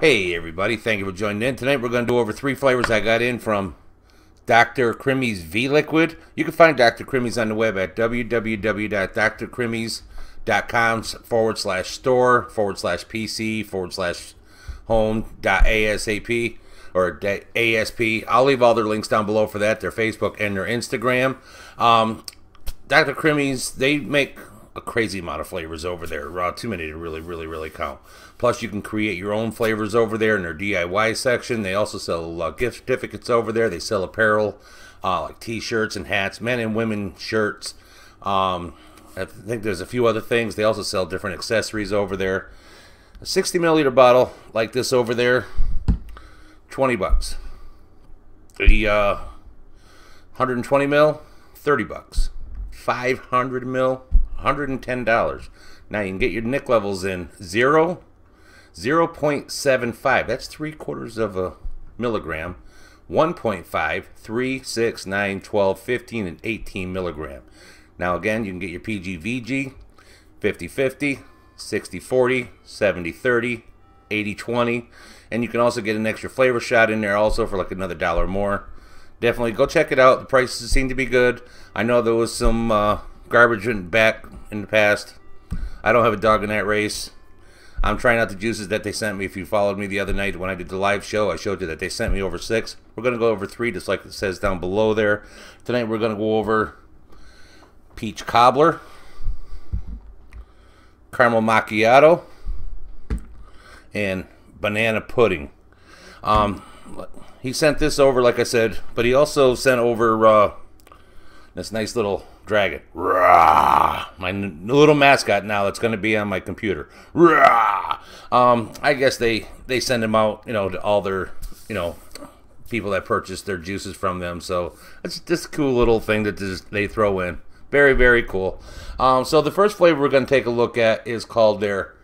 Hey everybody, thank you for joining in. Tonight we're going to do over three flavors I got in from Dr. Crimmy's V-Liquid. You can find Dr. Crimmy's on the web at www.drcrimmys.com/store/pc/home.asap or ASP. I'll leave all their links down below for that, their Facebook and their Instagram. Dr. Crimmy's, they make a crazy amount of flavors over there. Too many to really count. Plus, you can create your own flavors over there in their DIY section. They also sell gift certificates over there. They sell apparel, like t-shirts and hats, men and women shirts. I think there's a few other things. They also sell different accessories over there. A 60 milliliter bottle like this over there, 20 bucks. The 120 mil, 30 bucks. 500 mil, $110. Now you can get your NIC levels in 0, 0.75. That's 3/4 of a milligram. 1.5, 3, 6, 9, 12, 15, and 18 milligram. Now again, you can get your PGVG, 50-50, 60-40, 70-30, 80-20. And you can also get an extra flavor shot in there also for like another dollar more. Definitely go check it out. The prices seem to be good. I know there was some garbage went back in the past. I don't have a dog in that race. I'm trying out the juices that they sent me. If you followed me the other night when I did the live show, I showed you that they sent me over 6. We're going to go over 3 just like it says down below there. Tonight we're going to go over peach cobbler, caramel macchiato, and banana pudding. He sent this over, like I said, but he also sent over this nice little dragon. Rah! My little mascot now that's going to be on my computer. Rah! I guess they send them out, you know, to all their, you know, people that purchase their juices from them. So it's this cool little thing that they throw in. Very cool. So the first flavor we're going to take a look at is called their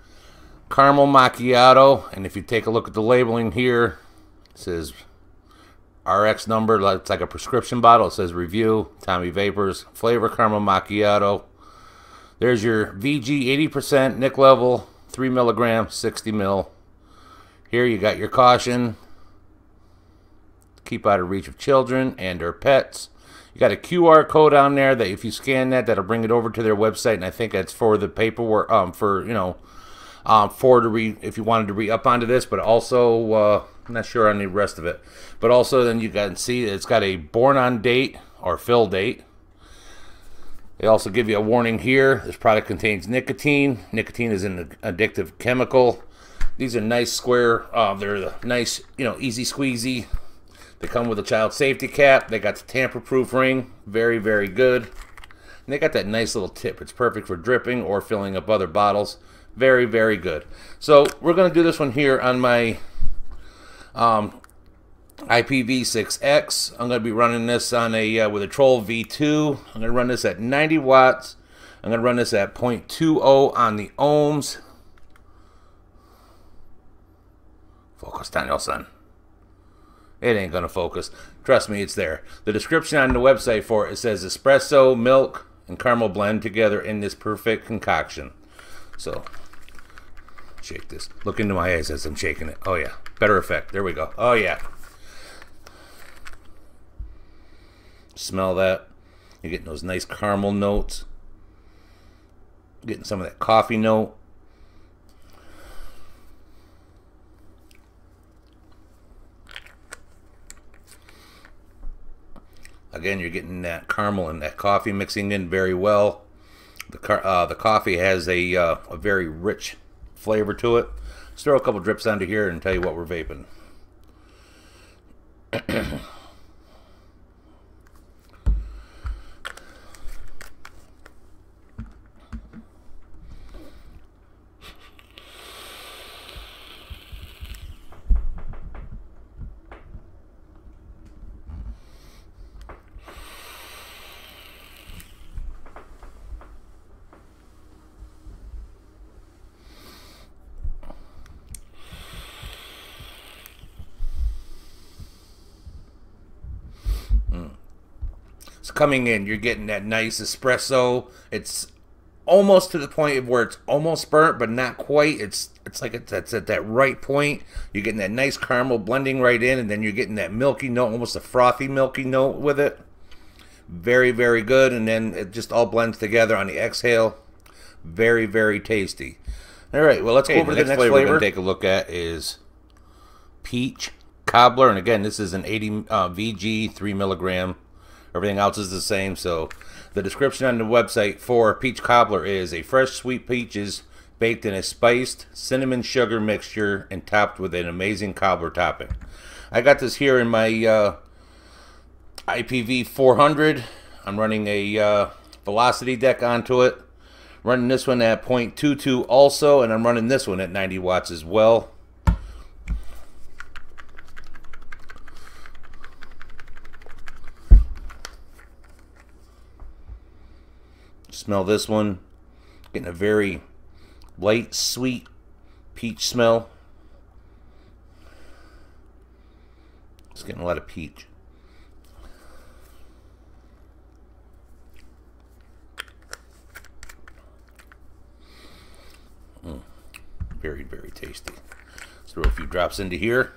caramel macchiato. And if you take a look at the labeling here, it says RX number, it's like a prescription bottle. It says review, Tommy Vaperz, flavor caramel macchiato. There's your VG 80%, NIC level, 3 milligram, 60 mil. Here you got your caution, keep out of reach of children and their pets. You got a QR code on there that if you scan that, that'll bring it over to their website. And I think that's for the paperwork, for, you know, if you wanted to re-up onto this, but also, I'm not sure on the rest of it. But also then you can see it's got a born on date or fill date. They also give you a warning here. This product contains nicotine. Nicotine is an addictive chemical. These are nice square. They're the nice, you know, easy squeezy. They come with a child safety cap. They got the tamper-proof ring. Very good. And they got that nice little tip. It's perfect for dripping or filling up other bottles. Very good. So we're going to do this one here on my IPV6X. I'm going to be running this on a with a troll V2. I'm going to run this at 90 watts. I'm going to run this at 0.20 on the ohms. Focus, Daniel son. It ain't going to focus. Trust me, it's there. The description on the website for it says espresso, milk, and caramel blend together in this perfect concoction. So shake this. Look into my eyes as I'm shaking it. Oh, yeah. Better effect. There we go. Oh, yeah. Smell that. You're getting those nice caramel notes. Getting some of that coffee note. Again, you're getting that caramel and that coffee mixing in very well. The coffee has a very rich flavor to it. Let's throw a couple drips onto here and tell you what we're vaping. It's coming in. You're getting that nice espresso. It's almost to the point of where it's almost burnt, but not quite. It's It's like it's at that right point. You're getting that nice caramel blending right in, and then you're getting that milky note, almost a frothy milky note with it. Very, very good. And then it just all blends together on the exhale. Very, very tasty. All right, well, let's go over to the next flavor. We're going to take a look at is peach cobbler. And again, this is an 80 VG, 3 milligram. Everything else is the same. So the description on the website for peach cobbler is a fresh sweet peach is baked in a spiced cinnamon sugar mixture and topped with an amazing cobbler topping. I got this here in my IPV 400. I'm running a velocity deck onto it. Running this one at 0.22 also, and I'm running this one at 90 watts as well. Smell this one. Getting a very light, sweet peach smell. It's getting a lot of peach. Very, very tasty. Let's throw a few drops into here.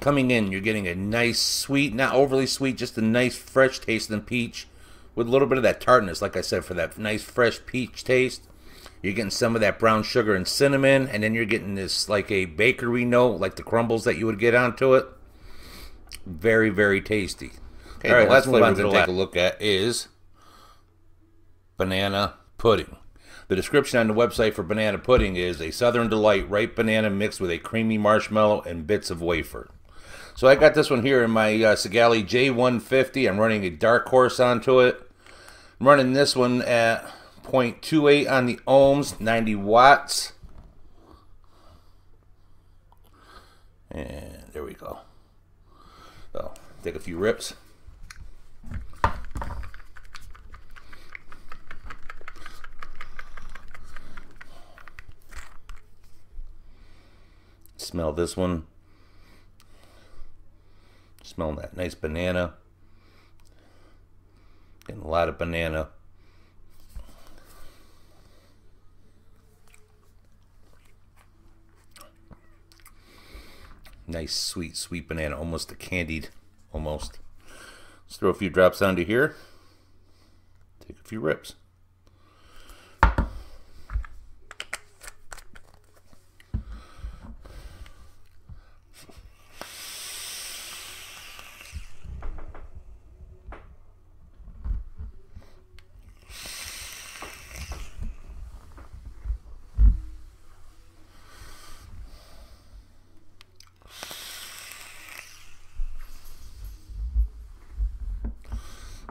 Coming in, you're getting a nice sweet, not overly sweet, just a nice fresh taste in the peach with a little bit of that tartness, like I said, for that nice fresh peach taste. You're getting some of that brown sugar and cinnamon, and then you're getting this like a bakery note, like the crumbles that you would get onto it. Very, very tasty. Okay, all right, last flavor we're going to take a look at is banana pudding. The description on the website for banana pudding is a Southern Delight ripe banana mixed with a creamy marshmallow and bits of wafer. So I got this one here in my Segali J150. I'm running a dark horse onto it. I'm running this one at 0.28 on the ohms, 90 watts. And there we go. So take a few rips. Smell this one. Smelling that nice banana. Getting a lot of banana. Nice sweet, sweet banana. Almost a candied, almost. Let's throw a few drops onto here. Take a few rips.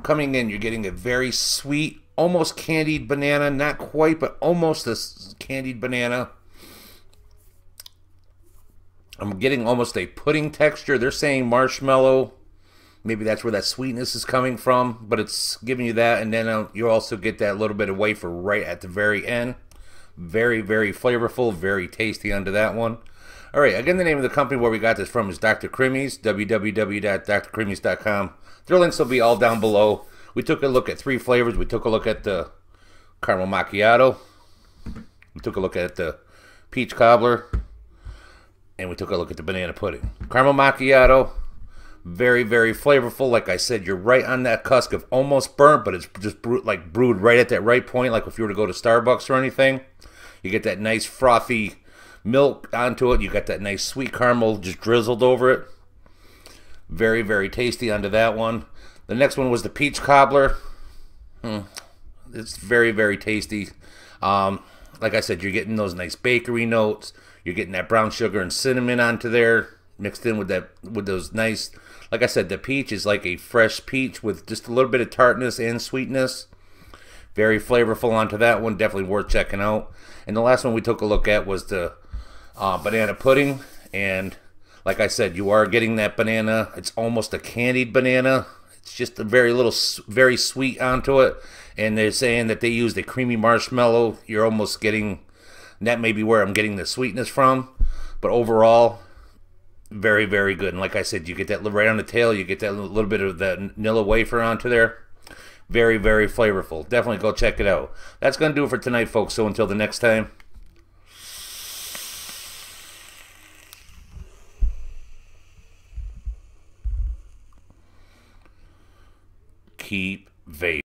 Coming in, you're getting a very sweet, almost candied banana. Not quite, but almost a candied banana. I'm getting almost a pudding texture. They're saying marshmallow. Maybe that's where that sweetness is coming from, but it's giving you that. And then you also get that little bit of wafer right at the very end. Very, very flavorful. Very tasty under that one. All right, again, the name of the company where we got this from is Dr. Crimmy's, www.drcrimmys.com. Their links will be all down below. We took a look at 3 flavors. We took a look at the caramel macchiato. We took a look at the peach cobbler. And we took a look at the banana pudding. Caramel macchiato, very, very flavorful. Like I said, you're right on that cusp of almost burnt, but it's just brewed right at that right point, like if you were to go to Starbucks or anything. You get that nice frothy milk onto it. You got that nice sweet caramel just drizzled over it. Very, very tasty onto that one. The next one was the peach cobbler. It's very, very tasty. Like I said, you're getting those nice bakery notes. You're getting that brown sugar and cinnamon onto there, mixed in with that, with those nice, like I said, the peach is like a fresh peach with just a little bit of tartness and sweetness. Very flavorful onto that one. Definitely worth checking out. And the last one we took a look at was the banana pudding, and like I said, you are getting that banana. It's almost a candied banana. It's just a very little, very sweet onto it. And they're saying that they used a creamy marshmallow. You're almost getting, that may be where I'm getting the sweetness from. But overall, very, very good. And like I said, you get that right on the tail. You get that little bit of that vanilla wafer onto there. Very, very flavorful. Definitely go check it out. That's going to do it for tonight, folks. So until the next time. Keep vaping.